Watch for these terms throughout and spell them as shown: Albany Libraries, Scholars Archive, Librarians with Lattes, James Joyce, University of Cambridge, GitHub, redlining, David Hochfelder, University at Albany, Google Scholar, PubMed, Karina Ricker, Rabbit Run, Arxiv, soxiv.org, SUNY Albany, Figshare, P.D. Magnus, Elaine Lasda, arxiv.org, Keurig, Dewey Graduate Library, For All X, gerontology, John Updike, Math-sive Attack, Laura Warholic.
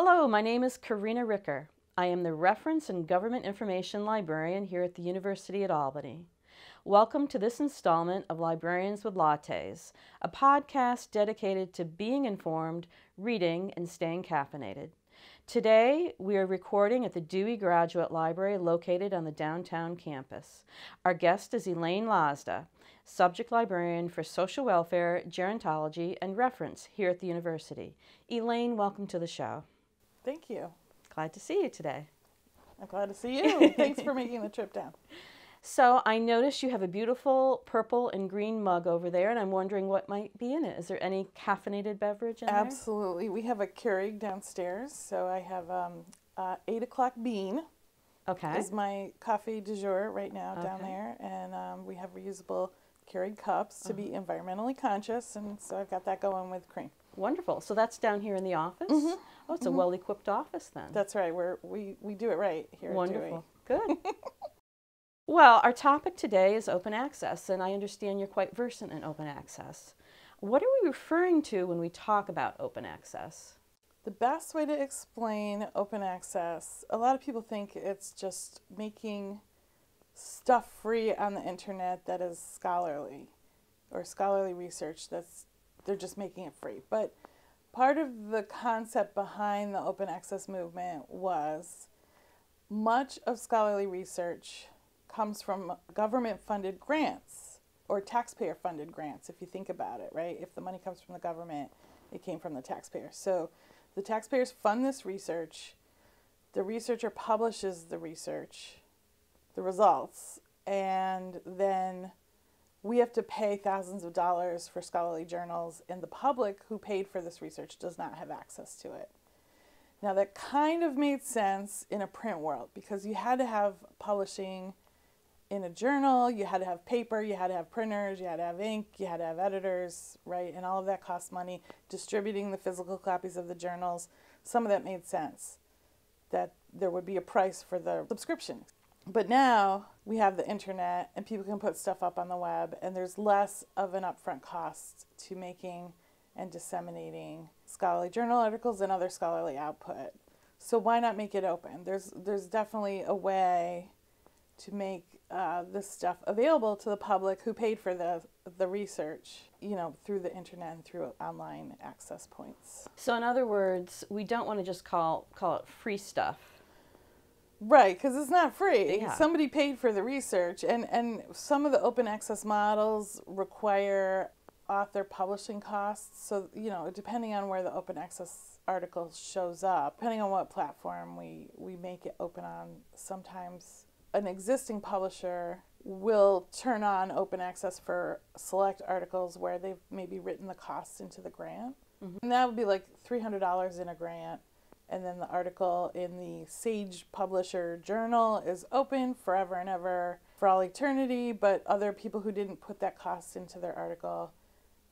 Hello, my name is Karina Ricker. I am the Reference and Government Information Librarian here at the University at Albany. Welcome to this installment of Librarians with Lattes, a podcast dedicated to being informed, reading, and staying caffeinated. Today, we are recording at the Dewey Graduate Library located on the downtown campus. Our guest is Elaine Lasda, subject librarian for social welfare, gerontology, and reference here at the university. Elaine, welcome to the show. Thank you. Glad to see you today. I'm glad to see you. Thanks for making the trip down. So I noticed you have a beautiful purple and green mug over there, and I'm wondering what might be in it. Is there any caffeinated beverage in Absolutely. There? Absolutely. We have a Keurig downstairs, so I have 8 o'clock bean. Okay. Is my coffee du jour right now down there, and we have reusable Keurig cups to be environmentally conscious, and so I've got that going with cream. Wonderful. So that's down here in the office? Mm-hmm. Oh, it's a well-equipped office then. That's right. We do it right here Wonderful. At Dewey. Good. Well, our topic today is open access, and I understand you're quite versant in open access. What are we referring to when we talk about open access? The best way to explain open access, a lot of people think it's just making stuff free on the internet that is scholarly, or scholarly research that's they're just making it free. But part of the concept behind the open access movement was much of scholarly research comes from government-funded grants or taxpayer-funded grants, if you think about it, right? If the money comes from the government, it came from the taxpayer. So the taxpayers fund this research, the researcher publishes the research, the results, and then we have to pay thousands of dollars for scholarly journals, and the public who paid for this research does not have access to it. Now, that kind of made sense in a print world because you had to have publishing in a journal, you had to have paper, you had to have printers, you had to have ink, you had to have editors, right? And all of that costs money. Distributing the physical copies of the journals, some of that made sense, that there would be a price for the subscription. But now we have the internet and people can put stuff up on the web, and there's less of an upfront cost to making and disseminating scholarly journal articles and other scholarly output. So why not make it open? There's definitely a way to make this stuff available to the public who paid for the research, you know, through the internet and through online access points. So in other words, we don't want to just call it free stuff. Right, because it's not free. Yeah. Somebody paid for the research, and some of the open access models require author publishing costs. So, you know, depending on where the open access article shows up, depending on what platform we make it open on, sometimes an existing publisher will turn on open access for select articles where they've maybe written the costs into the grant. Mm-hmm. And that would be like $300 in a grant. And then the article in the Sage Publisher Journal is open forever and ever for all eternity. But other people who didn't put that cost into their article,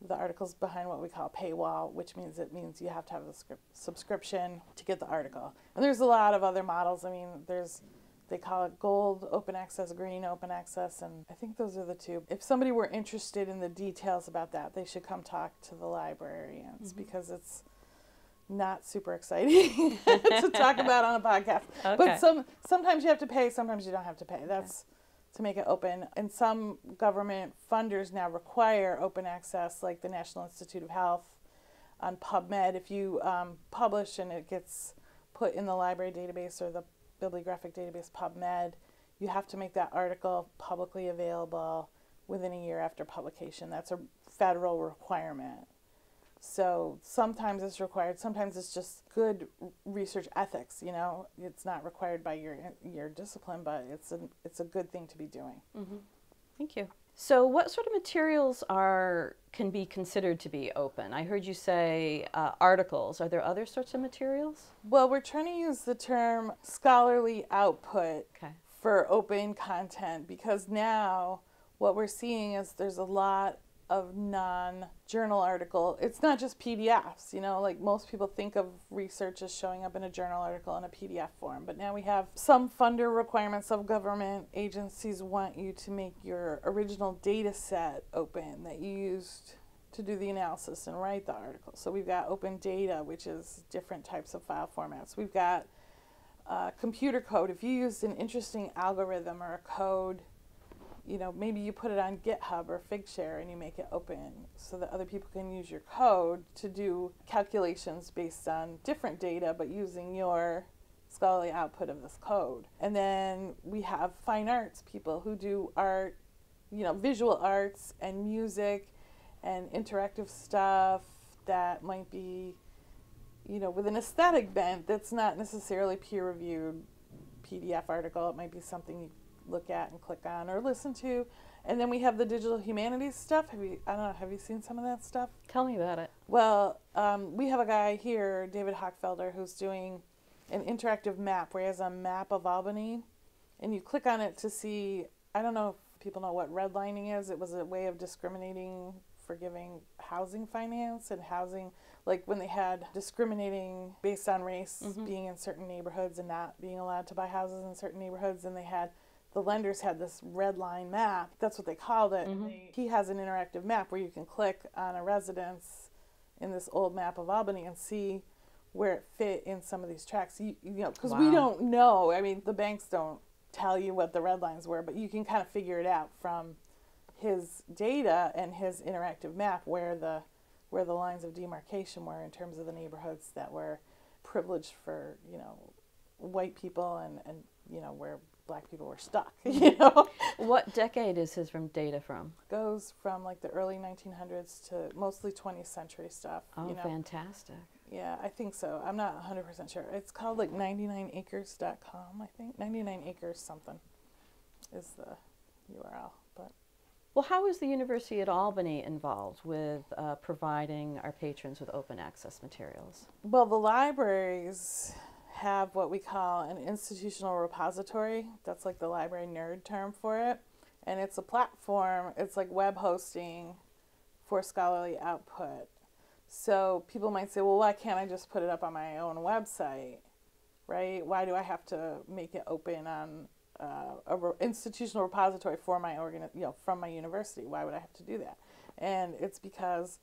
the article's behind what we call paywall, which means it means you have to have a subscription to get the article. And there's a lot of other models. I mean, there's... They call it gold open access, green open access, and I think those are the two. If somebody were interested in the details about that, they should come talk to the librarians because it's not super exciting to talk about on a podcast. Okay. But sometimes you have to pay, sometimes you don't have to pay. That's to make it open. And some government funders now require open access, like the National Institute of Health on PubMed. If you publish and it gets put in the library database or the bibliographic database PubMed, you have to make that article publicly available within a year after publication. That's a federal requirement. So sometimes it's required, sometimes it's just good research ethics, you know. It's not required by your discipline, but it's a good thing to be doing. Mm-hmm. Thank you. So what sort of materials can be considered to be open? I heard you say articles. Are there other sorts of materials? Well, we're trying to use the term scholarly output for open content because now what we're seeing is there's a lot of non-journal article. It's not just PDFs, you know, like most people think of research as showing up in a journal article in a PDF form, but now we have some funder requirements of government agencies want you to make your original data set open that you used to do the analysis and write the article. So we've got open data, which is different types of file formats. We've got computer code. If you used an interesting algorithm or a code, you know, maybe you put it on GitHub or Figshare and you make it open so that other people can use your code to do calculations based on different data, but using your scholarly output of this code. And then we have fine arts people who do art, you know, visual arts and music and interactive stuff that might be, you know, with an aesthetic bent that's not necessarily peer-reviewed PDF article. It might be something you look at and click on or listen to. And then we have the digital humanities stuff. Have you seen some of that stuff? Tell me about it. Well, we have a guy here, David Hochfelder, who's doing an interactive map where he has a map of Albany, and you click on it to see, I don't know if people know what redlining is. It was a way of discriminating for giving housing finance and housing, like when they had discriminating based on race, mm-hmm. being in certain neighborhoods and not being allowed to buy houses in certain neighborhoods, and they had, the lenders had this red line map, that's what they called it. Mm-hmm. He has an interactive map where you can click on a residence in this old map of Albany and see where it fit in some of these tracks, you know, because wow. we don't know. I mean, the banks don't tell you what the red lines were, but you can kind of figure it out from his data and his interactive map where the lines of demarcation were in terms of the neighborhoods that were privileged for, you know, white people and you know, where black people were stuck, you know. What decade is his data from? Goes from like the early 1900s to mostly 20th century stuff. Oh, you know? Fantastic. Yeah, I think so. I'm not 100% sure. It's called like 99acres.com, I think. 99acres something is the URL. But well, how is the University at Albany involved with providing our patrons with open access materials? Well, the libraries have what we call an institutional repository. That's like the library nerd term for it. And it's a platform. It's like web hosting for scholarly output. So people might say, well, why can't I just put it up on my own website, right? Why do I have to make it open on an institutional repository for my from my university? Why would I have to do that? And it's because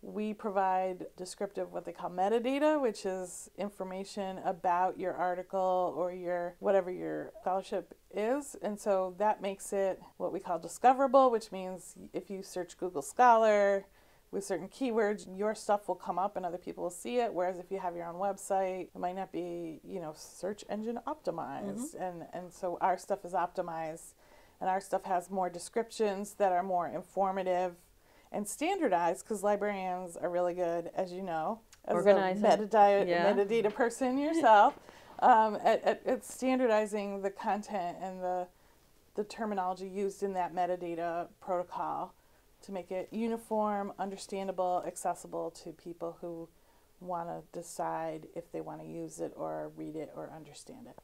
we provide descriptive, what they call metadata, which is information about your article or your whatever your scholarship is. And so that makes it what we call discoverable, which means if you search Google Scholar with certain keywords, your stuff will come up and other people will see it. Whereas if you have your own website, it might not be, you know, search engine optimized. Mm-hmm. And so our stuff is optimized, and our stuff has more descriptions that are more informative and standardized, because librarians are really good, as you know, as organizing. A metadata person yourself, at standardizing the content and the terminology used in that metadata protocol, to make it uniform, understandable, accessible to people who want to decide if they want to use it or read it or understand it.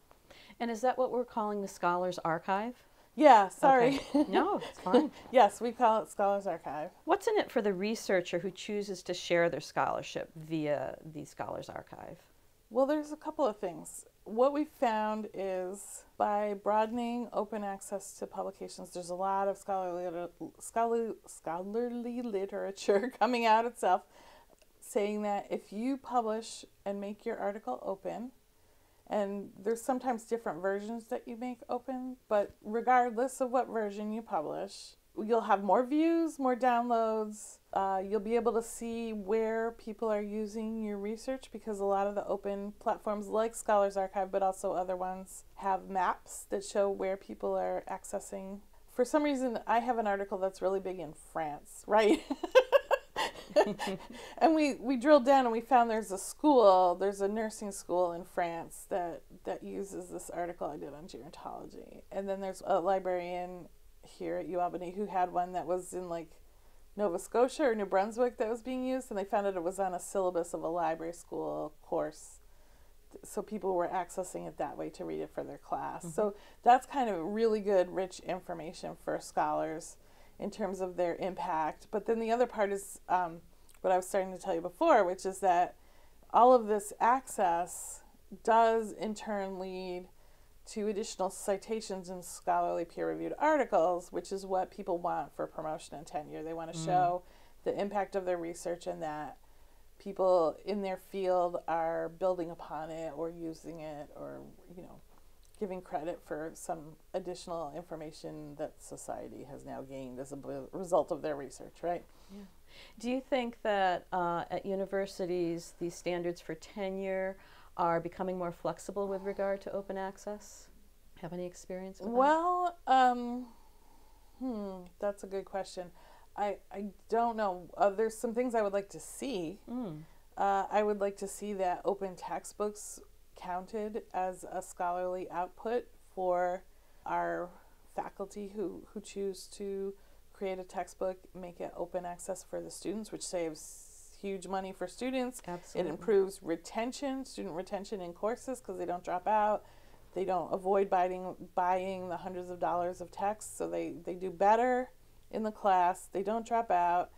And is that what we're calling the Scholars Archive? Yeah, sorry. Okay. No, it's fine. Yes, we call it Scholars Archive. What's in it for the researcher who chooses to share their scholarship via the Scholars Archive? Well, there's a couple of things. What we found is by broadening open access to publications, there's a lot of scholarly literature coming out itself saying that if you publish and make your article open, and there's sometimes different versions that you make open, but regardless of what version you publish, you'll have more views, more downloads. You'll be able to see where people are using your research, because a lot of the open platforms like Scholars Archive, but also other ones, have maps that show where people are accessing. For some reason, I have an article that's really big in France, right? And we drilled down and we found there's a nursing school in France that uses this article I did on gerontology. And then there's a librarian here at UAlbany who had one that was in like Nova Scotia or New Brunswick that was being used, and they found out it was on a syllabus of a library school course, so people were accessing it that way to read it for their class. Mm-hmm. So that's kind of really good, rich information for scholars in terms of their impact. But then the other part is what I was starting to tell you before, which is that all of this access does in turn lead to additional citations in scholarly peer-reviewed articles, which is what people want for promotion and tenure. They want to show the impact of their research and that people in their field are building upon it or using it or, you know, giving credit for some additional information that society has now gained as a result of their research, right? Yeah. Do you think that at universities the standards for tenure are becoming more flexible with regard to open access? Have any experience with that? Well, that's a good question. I don't know. There's some things I would like to see. I would like to see that open textbooks counted as a scholarly output for our faculty who choose to create a textbook, make it open access for the students, which saves huge money for students. Absolutely. It improves retention, student retention in courses, because they don't drop out. They don't avoid buying the hundreds of dollars of text, so they do better in the class. They don't drop out,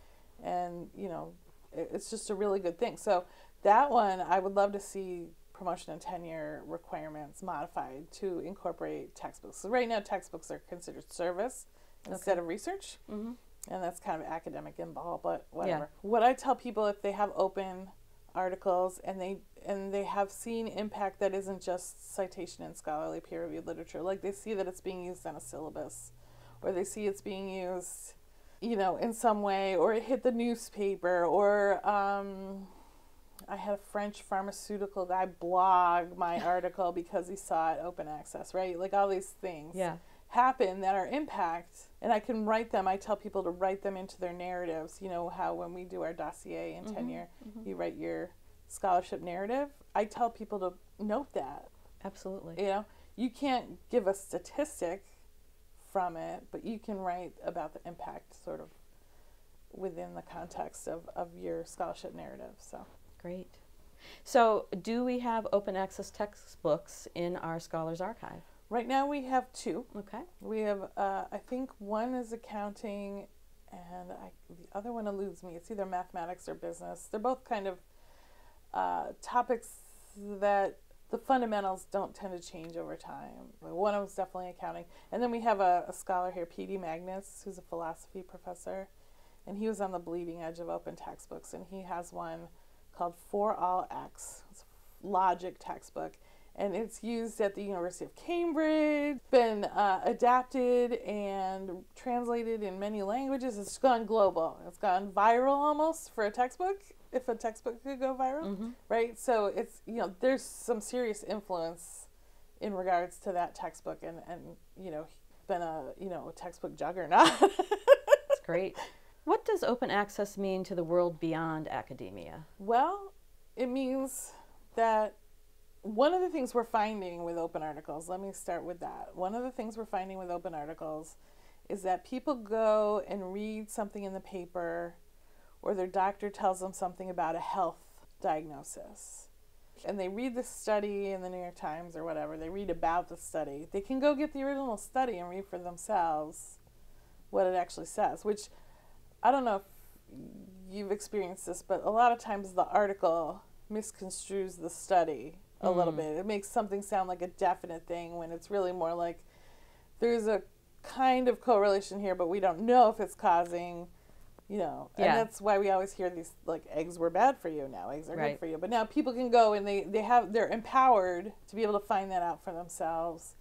and you know, it's just a really good thing. So that one, I would love to see promotion and tenure requirements modified to incorporate textbooks. So right now, textbooks are considered service instead of research, and that's kind of academic and ball, but whatever. Yeah. What I tell people, if they have open articles and they have seen impact that isn't just citation in scholarly peer-reviewed literature, like they see that it's being used on a syllabus, or they see it's being used, you know, in some way, or it hit the newspaper, or I had a French pharmaceutical guy blog my article because he saw it open access, right? Like all these things happen that are impact, and I can write them. I tell people to write them into their narratives. You know how when we do our dossier in tenure, you write your scholarship narrative? I tell people to note that. Absolutely. You know, you can't give a statistic from it, but you can write about the impact sort of within the context of your scholarship narrative. So great. So do we have open access textbooks in our Scholars Archive? Right now we have two. Okay. We have, I think one is accounting, and the other one eludes me. It's either mathematics or business. They're both kind of topics that the fundamentals don't tend to change over time. One of them is definitely accounting. And then we have a scholar here, P.D. Magnus, who's a philosophy professor, and he was on the bleeding edge of open textbooks, and he has one called For All X. It's a logic textbook. And it's used at the University of Cambridge, been adapted and translated in many languages. It's gone global. It's gone viral almost for a textbook, if a textbook could go viral, right? So it's, you know, there's some serious influence in regards to that textbook, and you know, been a textbook juggernaut. That's great. What does open access mean to the world beyond academia? Well, it means that one of the things we're finding with open articles, let me start with that. One of the things we're finding with open articles is that people go and read something in the paper, or their doctor tells them something about a health diagnosis. And they read the study in the New York Times or whatever, they read about the study. They can go get the original study and read for themselves what it actually says, which I don't know if you've experienced this, but a lot of times the article misconstrues the study a little bit. It makes something sound like a definite thing when it's really more like there's a kind of correlation here, but we don't know if it's causing, you know, and that's why we always hear these, like, eggs were bad for you, now eggs are good for you. But now people can go and they're empowered to be able to find that out for themselves.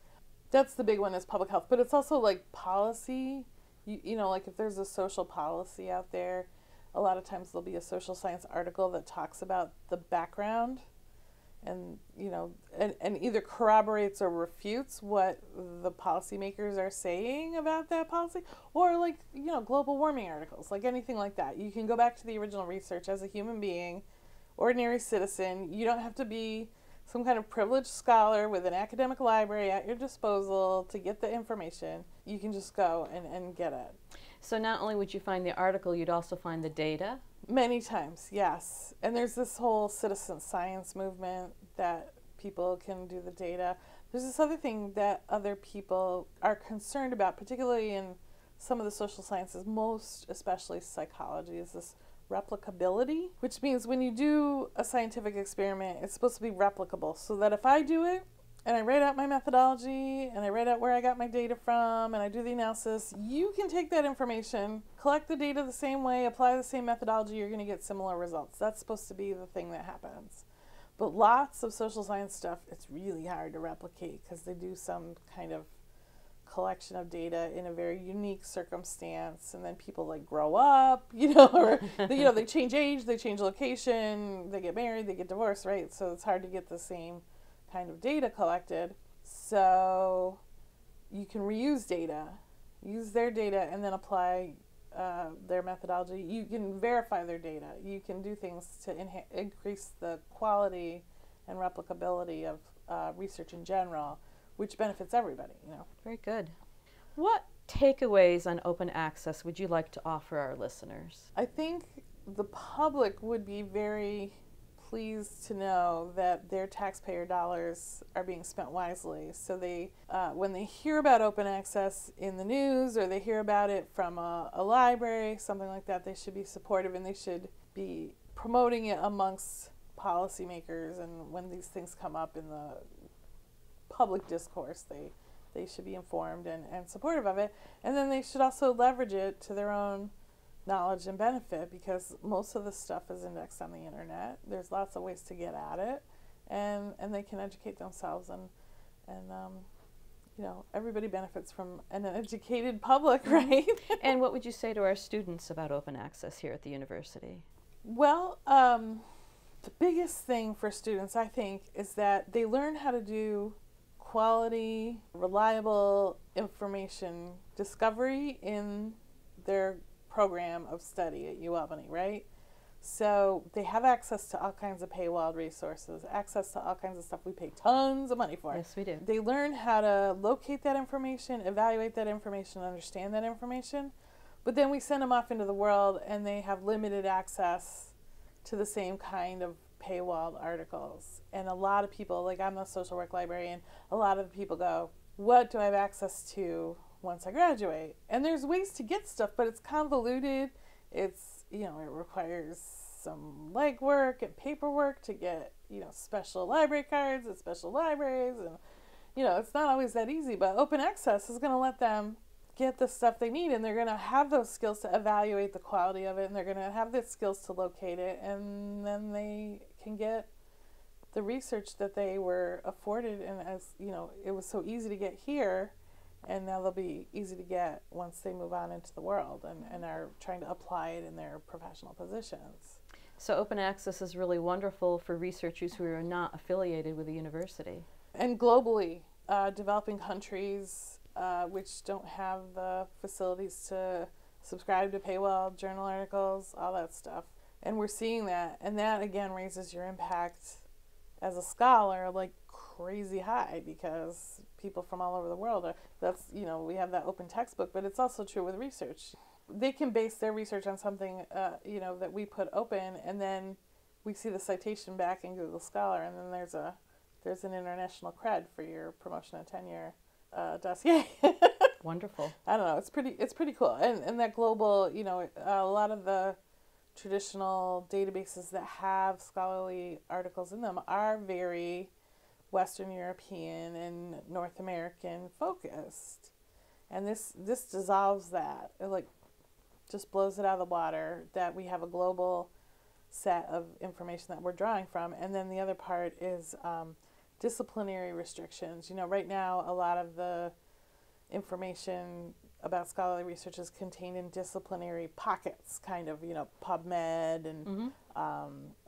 That's the big one, is public health, but it's also like policy. You know, like if there's a social policy out there, a lot of times there'll be a social science article that talks about the background and, you know, and either corroborates or refutes what the policymakers are saying about that policy, or, like, you know, global warming articles, like anything like that. You can go back to the original research as a human being, ordinary citizen. You don't have to be some kind of privileged scholar with an academic library at your disposal to get the information. You can just go and get it. So not only would you find the article, you'd also find the data? Many times, yes. And there's this whole citizen science movement that people can do the data. There's this other thing that other people are concerned about, particularly in some of the social sciences, most especially psychology, is this replicability, which means when you do a scientific experiment, it's supposed to be replicable, so that if I do it, and I write out my methodology, and I write out where I got my data from, and I do the analysis, you can take that information, collect the data the same way, apply the same methodology, you're going to get similar results. That's supposed to be the thing that happens. But lots of social science stuff, it's really hard to replicate because they do some kind of collection of data in a very unique circumstance, and then people like grow up, you know, or they, you know, they change age, they change location, they get married, they get divorced, right? So it's hard to get the same kind of data collected. So you can reuse data, use their data, and then apply their methodology. You can verify their data. You can do things to increase the quality and replicability of research in general, which benefits everybody, you know. Very good. What takeaways on open access would you like to offer our listeners? I think the public would be very pleased to know that their taxpayer dollars are being spent wisely. So they, when they hear about open access in the news, or they hear about it from a library, something like that, they should be supportive, and they should be promoting it amongst policymakers. And when these things come up in the public discourse, they should be informed and supportive of it. And then they should also leverage it to their own knowledge and benefit, because most of the stuff is indexed on the internet. There's lots of ways to get at it, and they can educate themselves, and you know, everybody benefits from an educated public, right? And what would you say to our students about open access here at the university? Well, the biggest thing for students, I think, is that they learn how to do quality, reliable information discovery in their program of study at UAlbany, right? So they have access to all kinds of paywalled resources, access to all kinds of stuff we pay tons of money for. Yes, we do. They learn how to locate that information, evaluate that information, understand that information, but then we send them off into the world and they have limited access to the same kind of paywalled articles. And a lot of people, like, I'm a social work librarian, a lot of people go, what do I have access to once I graduate? And there's ways to get stuff, but it's convoluted. It's, you know, it requires some legwork and paperwork to get, you know, special library cards at special libraries. And, you know, it's not always that easy, but open access is going to let them get the stuff they need, and they're going to have those skills to evaluate the quality of it, and they're going to have the skills to locate it, and then they can get the research that they were afforded, and, as you know, it was so easy to get here, and now they'll be easy to get once they move on into the world and are trying to apply it in their professional positions. So open access is really wonderful for researchers who are not affiliated with the university. And globally, developing countries, which don't have the facilities to subscribe to paywall journal articles, all that stuff. And we're seeing that. And that, again, raises your impact as a scholar like crazy high, because people from all over the world are, that's, you know, we have that open textbook, but it's also true with research. They can base their research on something, you know, that we put open, and then we see the citation back in Google Scholar, and then there's an international cred for your promotion and tenure dossier. Wonderful. I don't know, it's pretty cool. And that global, you know, a lot of the traditional databases that have scholarly articles in them are very Western European and North American focused, and this dissolves that. It like just blows it out of the water that we have a global set of information that we're drawing from. And then the other part is disciplinary restrictions. You know, right now a lot of the information about scholarly research is contained in disciplinary pockets, kind of, you know, PubMed and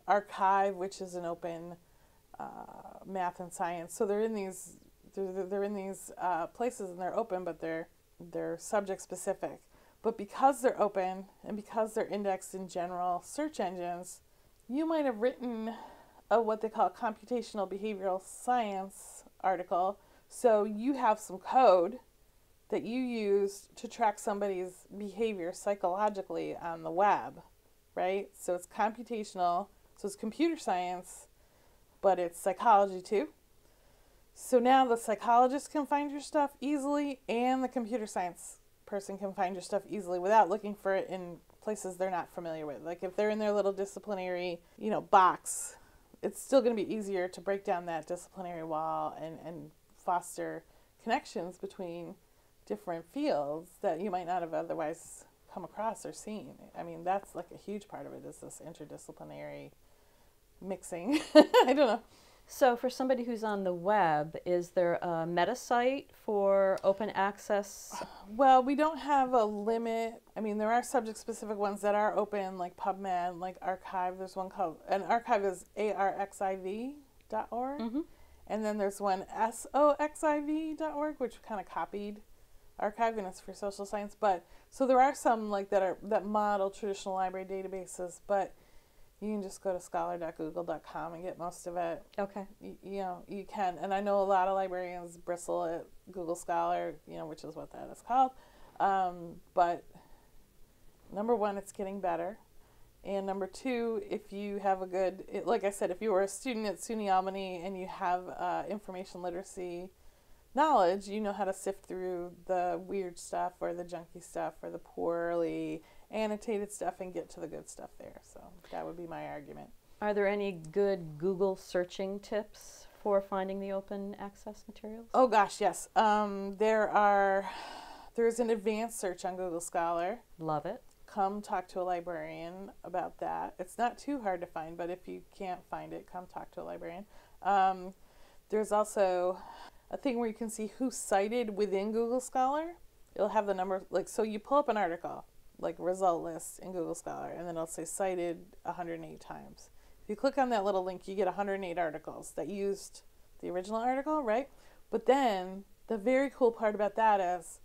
arxiv, which is an open math and science. So they're in these places, and they're open, but they're subject specific. But because they're open and because they're indexed in general search engines, you might have written of what they call a computational behavioral science article. So you have some code that you use to track somebody's behavior psychologically on the web, right? So it's computational, so it's computer science, but it's psychology too. So now the psychologist can find your stuff easily, and the computer science person can find your stuff easily without looking for it in places they're not familiar with. Like if they're in their little disciplinary, you know, box, it's still going to be easier to break down that disciplinary wall and foster connections between different fields that you might not have otherwise come across or seen. I mean, that's like a huge part of it, is this interdisciplinary mixing. I don't know. So for somebody who's on the web, is there a meta site for open access? Well, we don't have a limit. I mean, there are subject-specific ones that are open, like PubMed, like Arxiv. There's one called, and Arxiv is arxiv.org. Mm-hmm. And then there's one, soxiv.org, which kind of copied Arxiv, and it's for social science. But so there are some like that model traditional library databases, but you can just go to scholar.google.com and get most of it. Okay. You know, you can. And I know a lot of librarians bristle at Google Scholar, you know, which is what that is called. But number one, it's getting better. And number two, if you have a good, like I said, if you were a student at SUNY Albany and you have information literacy knowledge, you know how to sift through the weird stuff or the junky stuff or the poorly annotated stuff and get to the good stuff there. So that would be my argument. Are there any good Google searching tips for finding the open access materials? Oh gosh, yes. There's an advanced search on Google Scholar. Love it. Come talk to a librarian about that. It's not too hard to find, but if you can't find it, come talk to a librarian. There's also a thing where you can see who's cited within Google Scholar. It'll have the number, like, so you pull up an article, like result list in Google Scholar, and then it'll say cited 108 times. If you click on that little link, you get 108 articles that used the original article, right? But then the very cool part about that is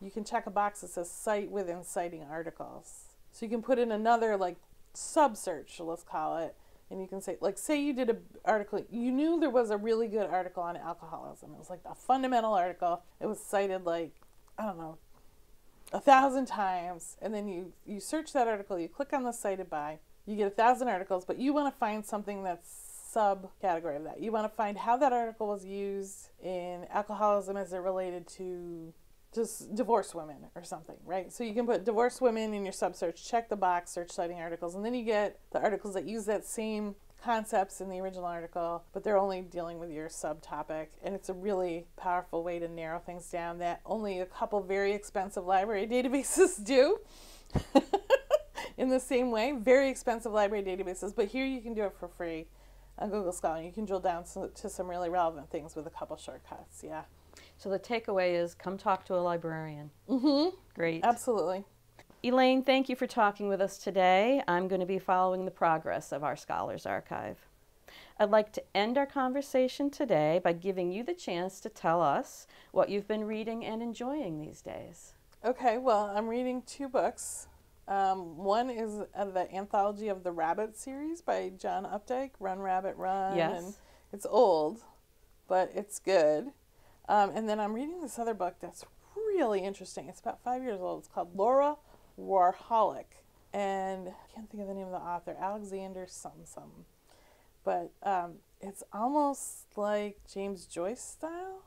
you can check a box that says cite within citing articles. So you can put in another, like, sub-search, let's call it, and you can say, like, say you did an article, you knew there was a really good article on alcoholism. It was like a fundamental article. It was cited, like, I don't know, 1,000 times, and then you search that article, you click on the cited by, you get 1,000 articles, but you want to find something that's subcategory of that. You want to find how that article was used in alcoholism as it related to just divorced women or something, right? So you can put divorced women in your sub-search, check the box, search citing articles, and then you get the articles that use that same concepts in the original article, but they're only dealing with your subtopic. And it's a really powerful way to narrow things down that only a couple very expensive library databases do in the same way. Very expensive library databases, but here you can do it for free on Google Scholar. You can drill down to some really relevant things with a couple shortcuts, yeah. So the takeaway is come talk to a librarian. Mm-hmm. Great. Absolutely. Elaine, thank you for talking with us today. I'm going to be following the progress of our Scholars Archive. I'd like to end our conversation today by giving you the chance to tell us what you've been reading and enjoying these days. Okay, well, I'm reading two books. One is the anthology of the Rabbit series by John Updike, Run, Rabbit, Run. Yes. And it's old, but it's good. And then I'm reading this other book that's really interesting. It's about 5 years old. It's called Laura Warholic, and I can't think of the name of the author, Alexander some, but it's almost like James Joyce style.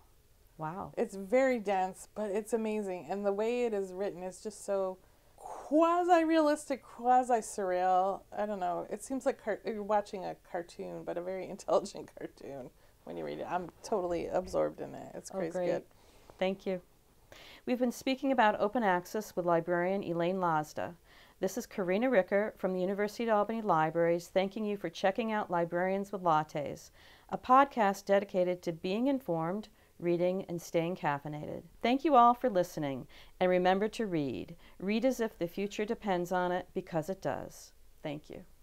Wow. It's very dense, but it's amazing, and the way it is written is just so quasi-realistic, quasi-surreal. I don't know, it seems like you're watching a cartoon, but a very intelligent cartoon when you read it. I'm totally absorbed in it. It's crazy. Oh, great. Good. Thank you. We've been speaking about open access with librarian Elaine Lasda. This is Karina Ricker from the University of Albany Libraries, thanking you for checking out Librarians with Lattes, a podcast dedicated to being informed, reading, and staying caffeinated. Thank you all for listening, and remember to read. Read as if the future depends on it, because it does. Thank you.